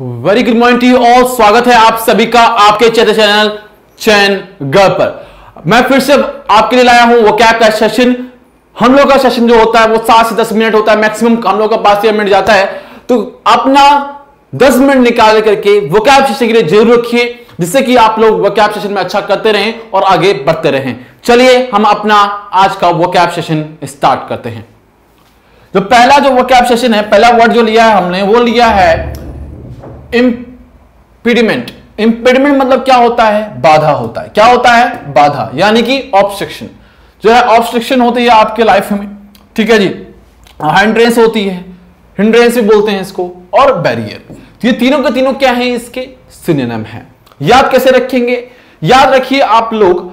Very good morning to you all. स्वागत है आप सभी का आपके चैनल चैन ग पर। मैं फिर से आपके लिए लाया हूं वो कैप का सेशन। हम लोग का सेशन जो होता है वो 7 से 10 मिनट होता है, मैक्सिमम हम लोग का 5 से 10 मिनट जाता है। तो अपना 10 मिनट निकाल करके वो कैप सेशन के लिए जरूर रखिए, जिससे कि आप लोग वो कैप सेशन में अच्छा करते रहें और आगे बढ़ते रहें। चलिए हम अपना आज का वो कैप सेशन स्टार्ट करते हैं। जो पहला जो वो कैप सेशन है, पहला वर्ड जो लिया है हमने वो लिया है इम्पीडिमेंट। इम्पीडिमेंट मतलब क्या होता है? बाधा होता है। क्या होता है? बाधा, यानी कि ऑब्स्ट्रक्शन। जो है ऑब्स्ट्रक्शन होती है आपके लाइफ में, ठीक है जी। हिंड्रेंस होती है, हिंड्रेंस भी बोलते हैं इसको, और बैरियर। ये तीनों के तीनों क्या हैं? इसके सिनोनिम हैं। याद कैसे रखेंगे? याद रखिए आप लोग,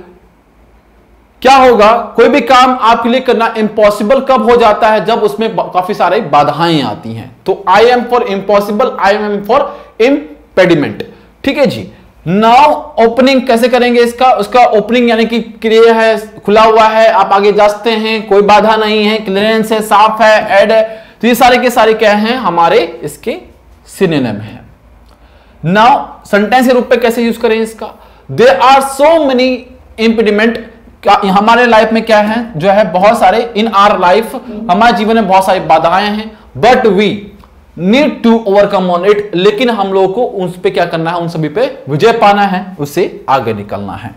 क्या होगा कोई भी काम आपके लिए करना इम्पॉसिबल कब हो जाता है? जब उसमें काफी सारी बाधाएं आती हैं। तो I am for impossible, I am for impediment, ठीक है जी। नाउ ओपनिंग कैसे करेंगे इसका? उसका ओपनिंग यानी कि क्लियर है, खुला हुआ है, आप आगे जाते हैं, कोई बाधा नहीं है, क्लियरेंस है, साफ है, एड है। तो ये सारे के सारे क्या हैं? हमारे इसके सिनोनिम है। नाउ सेंटेंस के रूप में कैसे यूज करें इसका? There are so many impediment. हमारे लाइफ में क्या है? जो है बहुत सारे, इन आर लाइफ हमारे जीवन में बहुत सारी बाधाएं हैं। But we need to overcome on it, लेकिन हम लोगों को उस पे क्या करना है? उन सभी पे विजय पाना है, उससे आगे निकलना है।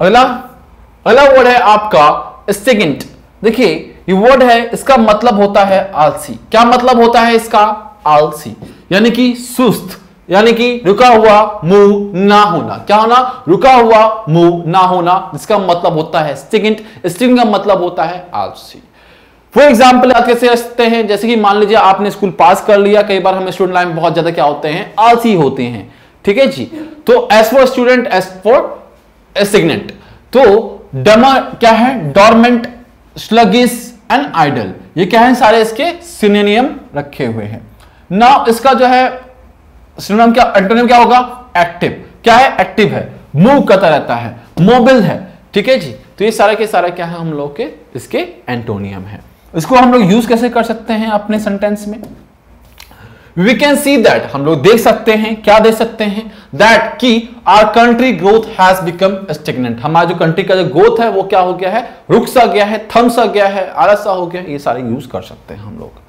अगला वर्ड है आपका स्टिगेंट। देखिए ये वर्ड है, इसका मतलब होता है आलसी। क्या मतलब होता है इसका? आलसी यानी कि सुस्त, यानी कि रुका हुआ मूव ना होना। क्या होना? रुका हुआ मूव ना होना, जिसका मतलब होता है स्टिगेंट। स्टिगेंट का मतलब होता है आलसी। फॉर एग्जाम्पल आप कैसे रखते हैं? जैसे कि मान लीजिए आपने स्कूल पास कर लिया। कई बार हम स्टूडेंट लाइफ में बहुत ज्यादा क्या होते हैं? आलसी होते हैं, ठीक है जी। तो S for student, S for stagnant. तो डमर क्या है? Dormant, sluggish and idle. ये क्या है? सारे इसके सिनोनिम रखे हुए हैं। नाउ इसका जो है सिनोनिम क्या, एंटोनिम क्या होगा? एक्टिव। क्या है? एक्टिव है, मूव करता रहता है, मोबाइल है, ठीक है जी। तो ये सारा के सारा क्या है? हम लोग के इसके एंटोनियम है। इसको हम लोग यूज कैसे कर सकते हैं अपने सेंटेंस में? वी कैन सी दैट, हम लोग देख सकते हैं। क्या देख सकते हैं? दैट की our country growth has become stagnant. हमारा जो कंट्री का जो ग्रोथ है वो क्या हो गया है? रुक सा गया है, थम सा गया है, आला सा हो गया है। ये सारे यूज कर सकते हैं हम लोग।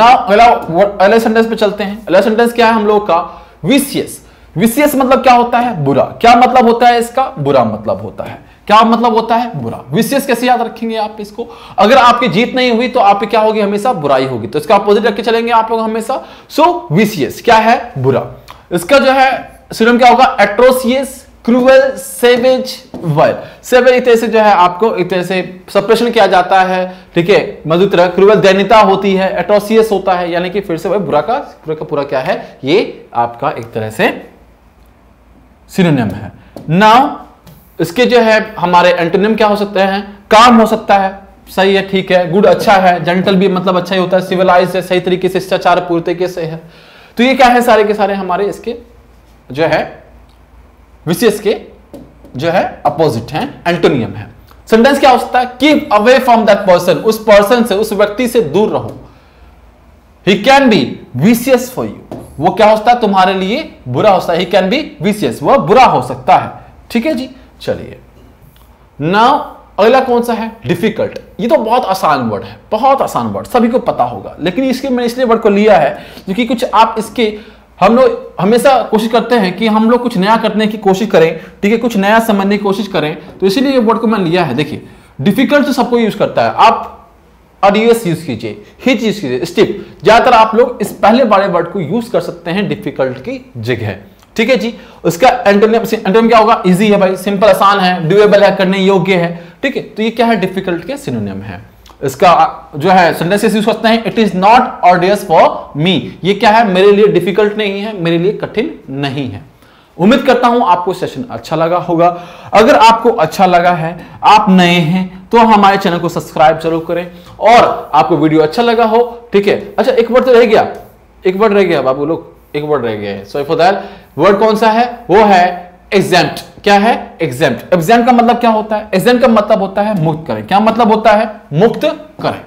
अगला सेंटेंस पे चलते हैं। अगला सेंटेंस क्या है हम लोग का? विशियस। विशियस मतलब क्या होता है? बुरा। क्या मतलब होता है इसका? बुरा मतलब होता है। क्या मतलब होता है? बुरा। विशियस कैसे याद रखेंगे आप इसको? अगर आपकी जीत नहीं हुई तो आपकी क्या होगी? हमेशा बुराई होगी। तो इसका अपोजिट रख के चलेंगे आप लोग हमेशा। सो विशियस क्या है? बुरा। इसका जो है सिनोनिम क्या होगा? Atrocious, cruel, savage, wild. Savage एक तरह से जो है आपको एक तरह से सप्रेशन किया जाता है, ठीक है। मधु तरह क्रूअल दैनिता होती है, एट्रोसियस होता है, यानी कि फिर से वही बुरा का पूरा क्या है? ये आपका एक तरह से सिनोनिम है। नाउ इसके जो है हमारे एंटोनिम क्या हो सकते हैं? काम हो सकता है, सही है, ठीक है। गुड अच्छा है, जेंटल भी मतलब अच्छा ही होता है, सिविलाइज है, सही तरीके से, शिष्टाचार पूरे तरीके से है। तो ये क्या है? सारे के सारे हमारे इसके जो है विशेष के जो है अपोजिट हैं, एंटोनियम है। सेंटेंस क्या हो सकता है? Keep away from that person, उस पर्सन से, उस व्यक्ति से दूर रहो। He can be vicious for you, वो क्या होता है? तुम्हारे लिए बुरा होता है। ही कैन बी विशियस, वह बुरा हो सकता है, ठीक है जी। चलिए नाउ अगला कौन सा है? डिफिकल्ट। ये तो बहुत आसान वर्ड है, बहुत आसान वर्ड, सभी को पता होगा। लेकिन इसके मैंने इसलिए वर्ड को लिया है क्योंकि कुछ आप इसके, हम लोग हमेशा कोशिश करते हैं कि हम लोग कुछ नया करने की कोशिश करें, ठीक है, कुछ नया समझने की कोशिश करें, तो इसीलिए ये वर्ड को मैंने लिया है। देखिए डिफिकल्ट तो सबको यूज करता है, आप अडियस यूज कीजिए, हिच यूज कीजिए, स्टिप, ज्यादातर आप लोग इस पहले वाले वर्ड को यूज कर सकते हैं डिफिकल्ट की जगह, ठीक है जी। उसका एंटोनियम क्या होगा? इजी है भाई, सिंपल, आसान है, डुएबल है, करने योग्य है, ठीक है। तो ये क्या है? डिफिकल्ट के सिनोनिम है। इसका जो है सेंटेंसेस यूज करते हैं, it is not arduous for me. ये क्या है? मेरे लिए डिफिकल्ट नहीं है, मेरे लिए कठिन नहीं है। उम्मीद करता हूं आपको सेशन अच्छा लगा होगा। अगर आपको अच्छा लगा है, आप नए हैं, तो हमारे चैनल को सब्सक्राइब जरूर करें, और आपको वीडियो अच्छा लगा हो, ठीक है। अच्छा एक वर्ड तो रह गया, एक वर्ड रह गया बाबू लोग, एक वर्ड रह गया है, सॉरी फॉर दैट। वर्ड कौन सा है? वो है एग्जेम्प्ट। क्या है? एग्जेम्प्ट। एग्जेम्प्ट का मतलब क्या होता है? एग्जेम्प्ट का मतलब होता है मुक्त करें। क्या मतलब होता है? मुक्त करें।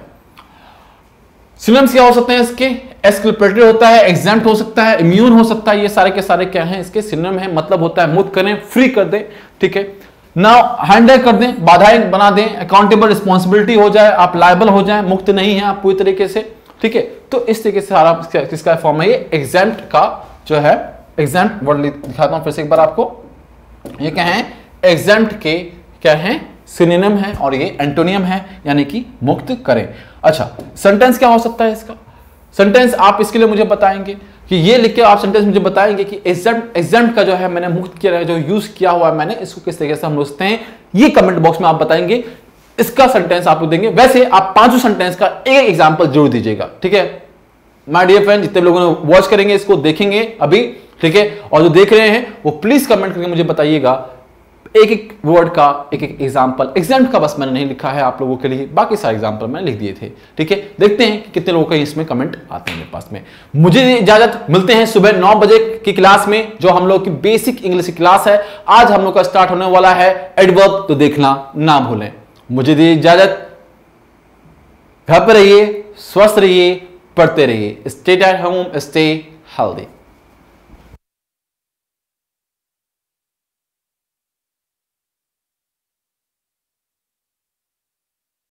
सिनोनिम्स क्या हो सकते हैं इसके? एक्सक्रिपेटरी होता है, एग्जेम्प्ट हो सकता है, इम्यून हो सकता है, ये सारे के सारे क्या हैं, इसके सिनोनिम है। मतलब होता है मुक्त करें, फ्री कर दें, ठीक है ना, हैंडल कर दें, बाधाएं बना दें, अकाउंटेबल रिस्पॉन्सिबिलिटी हो जाए, आप लायबल हो जाए, मुक्त नहीं है आप पूरी तरीके से, ठीक है। तो इस तरीके से सारा किसका फॉर्म है ये, एग्जेम्प्ट का जो है, एग्जेम्प्ट वर्ड दिखाता हूं फिर से एक बार आपको, ये क्या है एग्जेम्प्ट के क्या है सिनोनिम है और ये एंटोनियम है, यानी कि मुक्त करें। अच्छा सेंटेंस क्या हो सकता है इसका, सेंटेंस आप इसके लिए मुझे बताएंगे कि ये लिख के आप सेंटेंस मुझे बताएंगे कि एग्जेम्प्ट का जो है मैंने मुक्त किया है, जो यूज किया हुआ है मैंने, इसको किस तरीके से हम लिखते हैं, ये कमेंट बॉक्स में आप बताएंगे, इसका सेंटेंस आपको देंगे। वैसे आप पांचों सेंटेंस का एक एग्जाम्पल जरूर दीजिएगा, ठीक है माय डियर फ्रेंड, जितने लोगों ने वॉच करेंगे इसको देखेंगे अभी, ठीक है, और जो देख रहे हैं वो प्लीज कमेंट करके मुझे बताइएगा एक एक वर्ड का एक एक एग्जाम्पल। एग्जाम्पल का बस मैंने नहीं लिखा है आप लोगों के लिए, बाकी सारे एग्जाम्पल मैंने लिख दिए थे, ठीक है। देखते हैं कि कितने लोगों का इसमें कमेंट आते हैं मेरे पास में। मुझे इजाजत, मिलते हैं सुबह 9 बजे की क्लास में, जो हम लोग की बेसिक इंग्लिश की क्लास है। आज हम लोग का स्टार्ट होने वाला है एडवर्ब, तो देखना ना भूलें। मुझे दी इजाजत, घर पर रहिए, स्वस्थ रहिए, पढ़ते रहिए, stay at home, stay healthy.